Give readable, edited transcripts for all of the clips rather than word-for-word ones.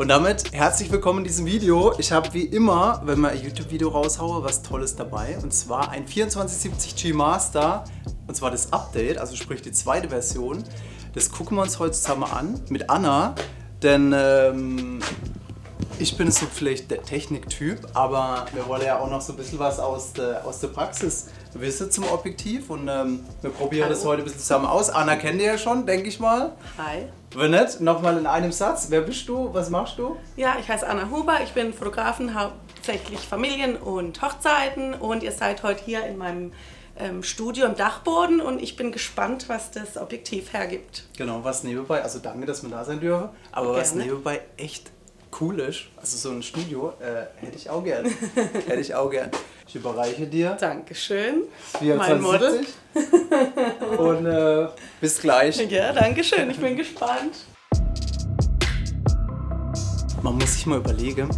Und damit herzlich willkommen in diesem Video. Ich habe wie immer, wenn man ein YouTube-Video raushaue, was Tolles dabei. Und zwar ein 2470 G-Master. Und zwar das Update, also sprich die zweite Version. Das gucken wir uns heute zusammen an mit Anna. Denn ich bin so vielleicht der Techniktyp, aber wir wollen ja auch noch so ein bisschen was aus der Praxis wissen zum Objektiv. Und wir probieren das heute ein bisschen zusammen aus. Anna kennt ihr ja schon, denke ich mal. Hi. Wenn nicht, nochmal in einem Satz. Wer bist du? Was machst du? Ja, ich heiße Anna Huber. Ich bin Fotografin, hauptsächlich Familien und Hochzeiten. Und ihr seid heute hier in meinem Studio im Dachboden und ich bin gespannt, was das Objektiv hergibt. Genau, was nebenbei, also danke, dass wir da sein dürfen, aber gerne. Was nebenbei echt cool ist, also so ein Studio, hätte ich auch gern. Hätte ich auch gern. Ich überreiche dir. Dankeschön. 2470. Mein Model. Und bis gleich. Ja, dankeschön, ich bin gespannt. Man muss sich mal überlegen,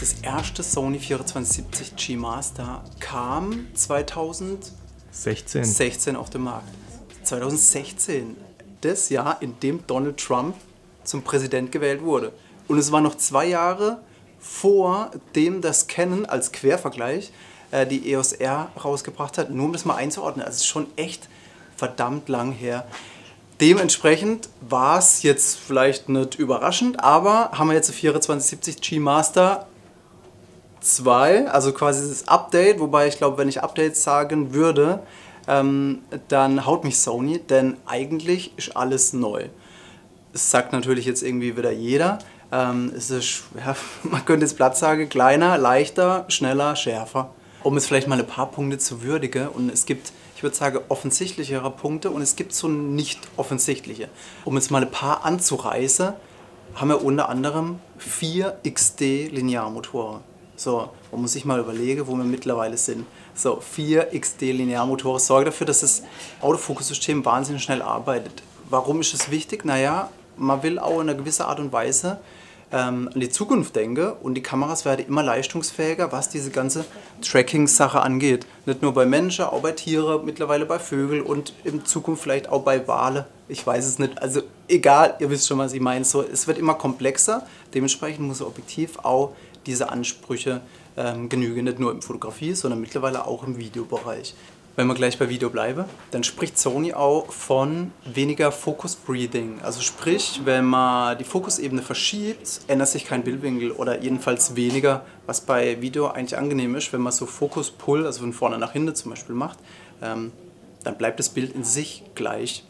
das erste Sony 2470 G Master kam 2016 auf den Markt. 2016, das Jahr, in dem Donald Trump zum Präsident gewählt wurde. Und es war noch 2 Jahre vor dem, dass Canon als Quervergleich die EOS R rausgebracht hat, nur um das mal einzuordnen. Also es ist schon echt verdammt lang her. Dementsprechend war es jetzt vielleicht nicht überraschend, aber haben wir jetzt die 2470 G Master 2, also quasi das Update, wobei ich glaube, wenn ich Updates sagen würde, dann haut mich Sony, denn eigentlich ist alles neu. Das sagt natürlich jetzt irgendwie wieder jeder. Es ist, ja, man könnte jetzt platt sagen, kleiner, leichter, schneller, schärfer. Um jetzt vielleicht mal ein paar Punkte zu würdigen, und es gibt, ich würde sagen, offensichtlichere Punkte und es gibt so nicht offensichtliche. Um jetzt mal ein paar anzureißen, haben wir unter anderem 4 XD-Linearmotoren. So, man muss sich mal überlegen, wo wir mittlerweile sind. So, 4 XD-Linearmotoren sorgen dafür, dass das Autofokussystem wahnsinnig schnell arbeitet. Warum ist es wichtig? Naja, man will auch in einer gewissen Art und Weise an die Zukunft denken und die Kameras werden immer leistungsfähiger, was diese ganze Tracking-Sache angeht. Nicht nur bei Menschen, auch bei Tieren, mittlerweile bei Vögeln und in Zukunft vielleicht auch bei Wale. Ich weiß es nicht, also egal, ihr wisst schon, was ich meine. So, es wird immer komplexer, dementsprechend muss das Objektiv auch diese Ansprüche genügen, nicht nur in Fotografie, sondern mittlerweile auch im Videobereich. Wenn wir gleich bei Video bleiben, dann spricht Sony auch von weniger Focus Breathing. Also sprich, wenn man die Fokusebene verschiebt, ändert sich kein Bildwinkel oder jedenfalls weniger, was bei Video eigentlich angenehm ist. Wenn man so Focus Pull, also von vorne nach hinten zum Beispiel macht, dann bleibt das Bild in sich gleich.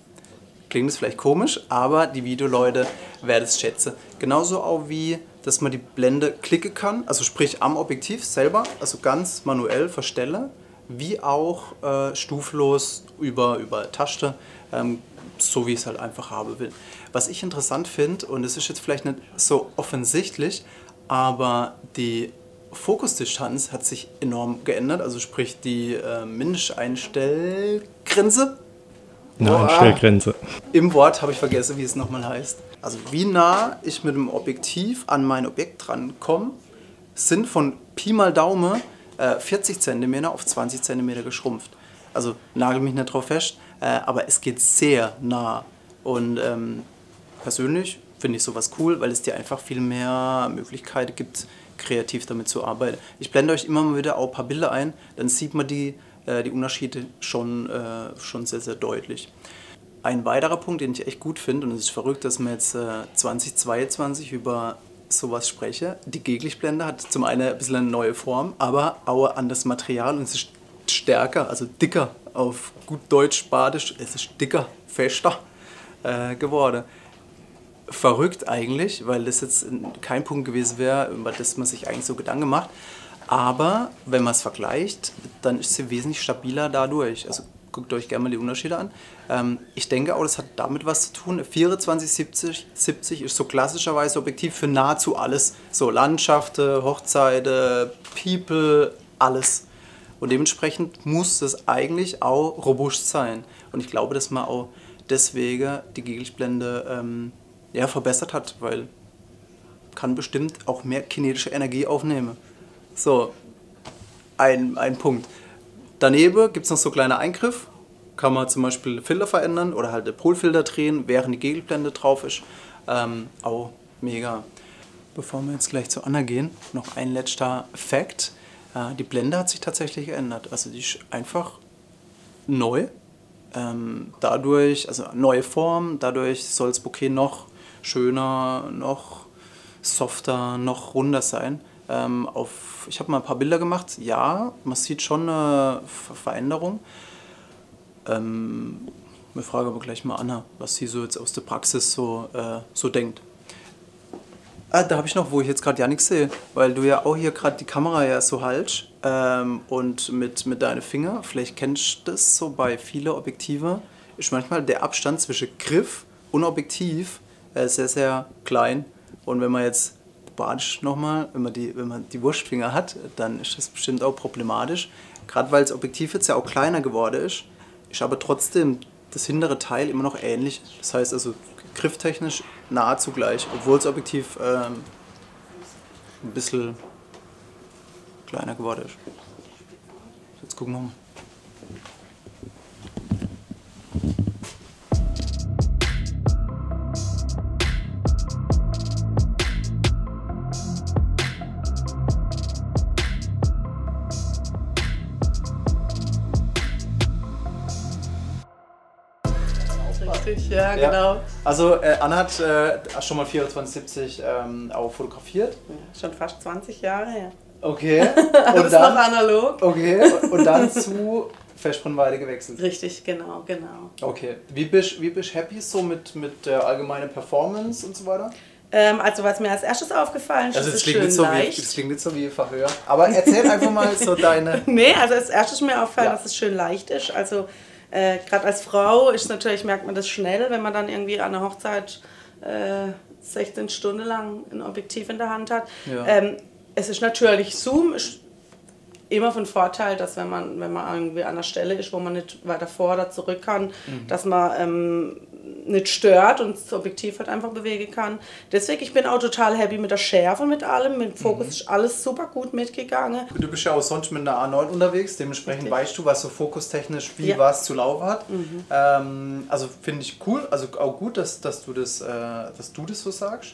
Klingt das vielleicht komisch, aber die Videoleute werden es schätzen. Genauso auch wie, dass man die Blende klicken kann, also sprich am Objektiv selber, also ganz manuell verstelle, wie auch stufenlos über Taste, so wie ich es halt einfach haben will. Was ich interessant finde, und es ist jetzt vielleicht nicht so offensichtlich, aber die Fokusdistanz hat sich enorm geändert, also sprich die Mindesteinstellgrenze. Einstellgrenze. Im Wort habe ich vergessen, wie es nochmal heißt. Also wie nah ich mit dem Objektiv an mein Objekt dran komme, sind von Pi mal Daumen 40 cm auf 20 cm geschrumpft. Also nagel mich nicht drauf fest, aber es geht sehr nah. Und persönlich finde ich sowas cool, weil es dir einfach viel mehr Möglichkeiten gibt, kreativ damit zu arbeiten. Ich blende euch immer mal wieder auch ein paar Bilder ein, dann sieht man die Unterschiede schon sehr, sehr deutlich. Ein weiterer Punkt, den ich echt gut finde, und es ist verrückt, dass man jetzt 2022 über sowas spreche. Die Geglichblende hat zum einen ein bisschen eine neue Form, aber auch anderes Material und es ist stärker, also dicker, auf gut Deutsch, Badisch, es ist dicker, fester geworden. Verrückt eigentlich, weil das jetzt kein Punkt gewesen wäre, über das man sich eigentlich so Gedanken macht, aber wenn man es vergleicht, dann ist sie wesentlich stabiler dadurch. Also guckt euch gerne mal die Unterschiede an. Ich denke auch, das hat damit was zu tun. 24-70 ist so klassischerweise Objektiv für nahezu alles. So Landschaften, Hochzeiten, People, alles. Und dementsprechend muss das eigentlich auch robust sein. Und ich glaube, dass man auch deswegen die Geglichblende verbessert hat, weil kann bestimmt auch mehr kinetische Energie aufnehmen. So, ein Punkt. Daneben gibt es noch so kleine Eingriffe, kann man zum Beispiel Filter verändern oder halt den Polfilter drehen, während die Gegelblende drauf ist, auch mega. Bevor wir jetzt gleich zu Anna gehen, noch ein letzter Fact. Die Blende hat sich tatsächlich geändert. Also die ist einfach neu. Dadurch, also neue Form, dadurch soll das Bouquet noch schöner, noch softer, noch runder sein. Ich habe mal ein paar Bilder gemacht. Ja, man sieht schon eine Veränderung. Wir fragen aber gleich mal Anna, was sie so jetzt aus der Praxis so denkt. Ah, da habe ich noch, wo ich jetzt gerade ja nichts sehe, weil du ja auch hier gerade die Kamera ja so haltst und mit deinen Fingern, vielleicht kennst du das so bei vielen Objektiven, ist manchmal der Abstand zwischen Griff und Objektiv sehr, sehr klein. Und wenn man jetzt badisch nochmal, wenn man die Wurstfinger hat, dann ist das bestimmt auch problematisch. Gerade weil das Objektiv jetzt ja auch kleiner geworden ist, ist aber trotzdem das hintere Teil immer noch ähnlich. Das heißt also grifftechnisch nahezu gleich, obwohl das Objektiv ein bisschen kleiner geworden ist. Jetzt gucken wir mal. Ja, genau. Ja. Also Anna hat schon mal 2470 auch fotografiert. Ja, schon fast 20 Jahre her. Okay. Und dann noch analog. Okay. Und dann zu Festbrennweite gewechselt. Richtig, genau. Okay. Wie bist happy so mit der allgemeinen Performance und so weiter? Also was mir als erstes aufgefallen ist, also es klingt jetzt so leicht. Das klingt jetzt so wie Verhör. Aber erzähl einfach mal so deine... Nee, also als erstes mir aufgefallen, dass es schön leicht ist. Also gerade als Frau ist natürlich, merkt man das schnell, wenn man dann irgendwie an einer Hochzeit 16 Stunden lang ein Objektiv in der Hand hat. Ja. Es ist natürlich, Zoom ist immer von Vorteil, dass wenn man irgendwie an einer Stelle ist, wo man nicht weiter vor oder zurück kann, dass man nicht stört und das Objektiv halt einfach bewegen kann. Deswegen, ich bin auch total happy mit der Schärfe, mit allem, mit dem Fokus ist alles super gut mitgegangen. Du bist ja auch sonst mit einer A9 unterwegs, dementsprechend weißt du, was so fokustechnisch wie was zu laufen hat. Also finde ich cool, also auch gut, dass du das so sagst.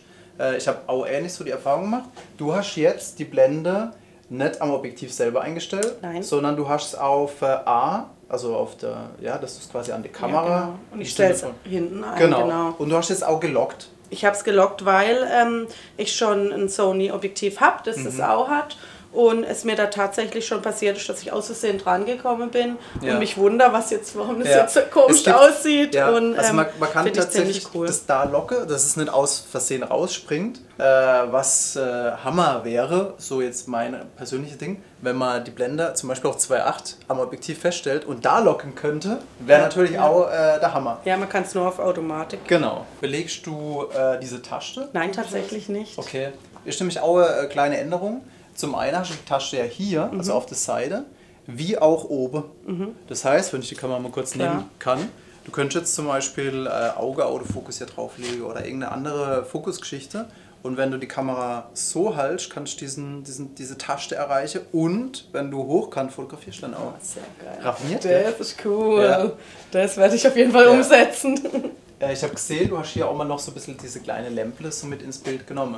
Ich habe auch ähnlich so die Erfahrung gemacht. Du hast jetzt die Blende nicht am Objektiv selber eingestellt, sondern du hast es auf A. Also auf der, ja, das ist quasi an die Kamera. Ja, genau. Und ich stelle es hinten ein. Genau. Und du hast jetzt auch gelockt. Ich habe es gelockt, weil ich schon ein Sony-Objektiv habe, das es auch hat. Und es mir da tatsächlich schon passiert ist, dass ich aus Versehen dran gekommen bin und mich wundere, warum das jetzt so komisch aussieht. Ja. Und, also man kann tatsächlich cool. Das da locken, dass es nicht aus Versehen rausspringt, was Hammer wäre, so jetzt mein persönliches Ding, wenn man die Blende zum Beispiel auf 2.8 am Objektiv feststellt und da locken könnte, wäre natürlich auch der Hammer. Ja, man kann es nur auf Automatik. Genau. Belegst du diese Tasche? Nein, tatsächlich nicht. Okay. Ist nämlich auch eine kleine Änderung. Zum einen hast du die Tasche ja hier, also auf der Seite, wie auch oben. Das heißt, wenn ich die Kamera mal kurz nehmen kann, du könntest jetzt zum Beispiel Auge-Autofokus hier drauflegen oder irgendeine andere Fokusgeschichte. Und wenn du die Kamera so haltst, kannst du diese Tasche erreichen. Und wenn du hochkant fotografierst, dann auch. Sehr geil. Raffiniert. Das ist cool. Ja. Das werde ich auf jeden Fall umsetzen. Ich habe gesehen, du hast hier auch mal noch so ein bisschen diese kleine Lampe so mit ins Bild genommen,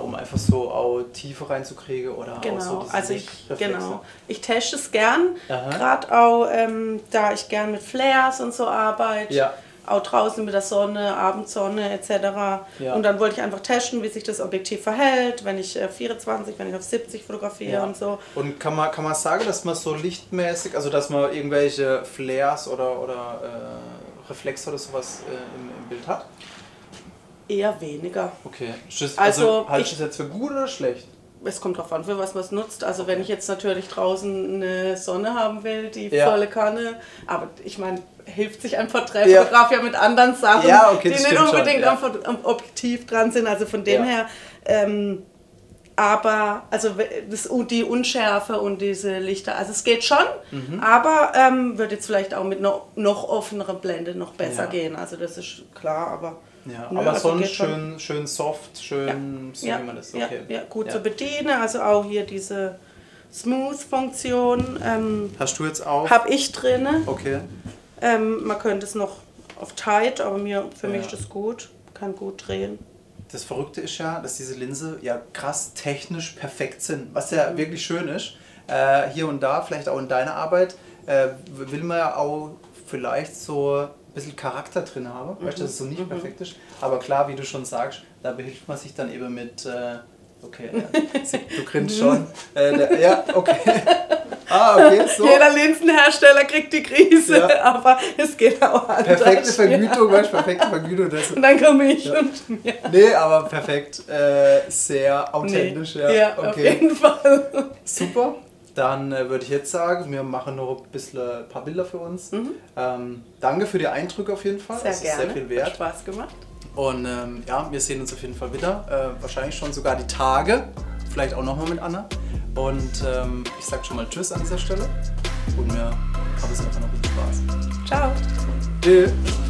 um einfach so auch Tiefe reinzukriegen oder auch so diese Reflexe. Ich teste es gern, gerade auch da ich gern mit Flares und so arbeite, auch draußen mit der Sonne, Abendsonne etc. Ja. Und dann wollte ich einfach testen, wie sich das Objektiv verhält, wenn ich 24, wenn ich auf 70 fotografiere und so. Und kann man sagen, dass man so lichtmäßig, also dass man irgendwelche Flares oder Reflex oder sowas im Bild hat? Eher weniger. Okay. Also halte ich das jetzt für gut oder schlecht? Es kommt drauf an, für was man es nutzt. Also wenn ich jetzt natürlich draußen eine Sonne haben will, die volle Kanne, aber ich meine, hilft sich ein Porträtfotograf ja mit anderen Sachen, die nicht unbedingt am Objektiv dran sind. Also von dem her, aber also die Unschärfe und diese Lichter, also es geht schon, aber wird jetzt vielleicht auch mit noch offeneren Blende noch besser gehen, also das ist klar, aber... Ja, nö, aber also sonst schön soft, schön, so wie man das gut zu bedienen, also auch hier diese Smooth-Funktion. Hast du jetzt auch? Habe ich drin. Okay. Man könnte es noch auf Tight, aber für mich ist das gut, kann gut drehen. Das Verrückte ist ja, dass diese Linse ja krass technisch perfekt sind, was ja wirklich schön ist. Hier und da, vielleicht auch in deiner Arbeit, will man ja auch vielleicht so ein bisschen Charakter drin haben, weißt du, dass es so nicht perfekt ist. Aber klar, wie du schon sagst, da behilft man sich dann eben mit, okay, ja, du grinst schon, ja, okay. Ah, okay, so. Jeder Linsenhersteller kriegt die Krise, ja. Aber es geht auch anders. Perfekte Vergütung, ja. Weißt du, perfekte Vergütung. Das und dann komme ich ja. Und... Ja. Nee, aber perfekt, sehr authentisch. Nee. Ja, ja okay. Auf jeden Fall. Super, dann würde ich jetzt sagen, wir machen noch ein bisschen ein paar Bilder für uns. Danke für die Eindrücke auf jeden Fall, sehr das gerne. Ist sehr viel wert. Hat Spaß gemacht. Und ja, wir sehen uns auf jeden Fall wieder, wahrscheinlich schon sogar die Tage, vielleicht auch nochmal mit Anna. Und ich sag schon mal Tschüss an dieser Stelle und mir hat es einfach noch viel Spaß. Ciao! Tschüss!